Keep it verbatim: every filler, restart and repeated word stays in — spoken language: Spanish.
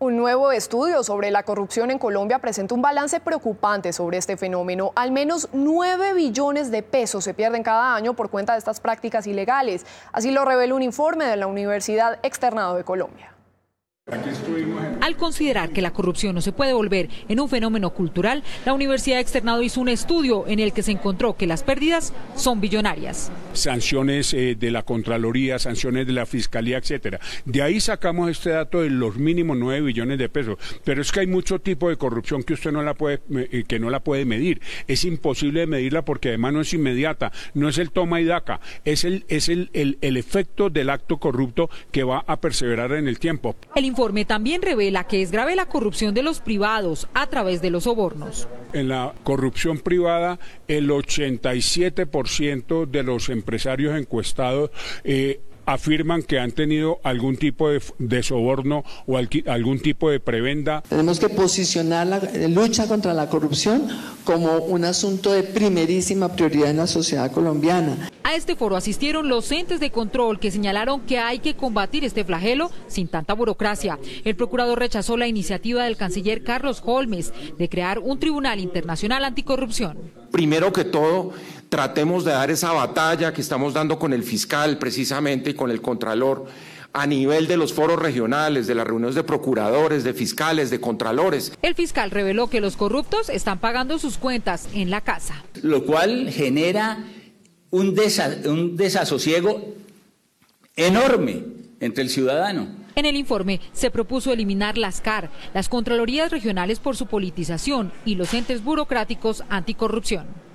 Un nuevo estudio sobre la corrupción en Colombia presenta un balance preocupante sobre este fenómeno. Al menos nueve billones de pesos se pierden cada año por cuenta de estas prácticas ilegales. Así lo revela un informe de la Universidad Externado de Colombia. Al considerar que la corrupción no se puede volver en un fenómeno cultural, la Universidad Externado hizo un estudio en el que se encontró que las pérdidas son billonarias. Sanciones eh, de la Contraloría, sanciones de la Fiscalía, etcétera. De ahí sacamos este dato de los mínimos nueve billones de pesos. Pero es que hay mucho tipo de corrupción que usted no la puede, eh, que no la puede medir. Es imposible medirla porque además no es inmediata, no es el toma y daca, es el, es el, el, el efecto del acto corrupto que va a perseverar en el tiempo. El El informe también revela que es grave la corrupción de los privados a través de los sobornos. En la corrupción privada, el ochenta y siete por ciento de los empresarios encuestados eh, afirman que han tenido algún tipo de, de soborno o al, algún tipo de prebenda. Tenemos que posicionar la lucha contra la corrupción como un asunto de primerísima prioridad en la sociedad colombiana. A este foro asistieron los entes de control que señalaron que hay que combatir este flagelo sin tanta burocracia. El procurador rechazó la iniciativa del canciller Carlos Holmes de crear un tribunal internacional anticorrupción. Primero que todo, tratemos de dar esa batalla que estamos dando con el fiscal precisamente y con el contralor a nivel de los foros regionales, de las reuniones de procuradores, de fiscales, de contralores. El fiscal reveló que los corruptos están pagando sus cuentas en la casa, lo cual genera Un, desa, un desasosiego enorme entre el ciudadano. En el informe se propuso eliminar las C A R, las Contralorías Regionales por su politización y los entes burocráticos anticorrupción.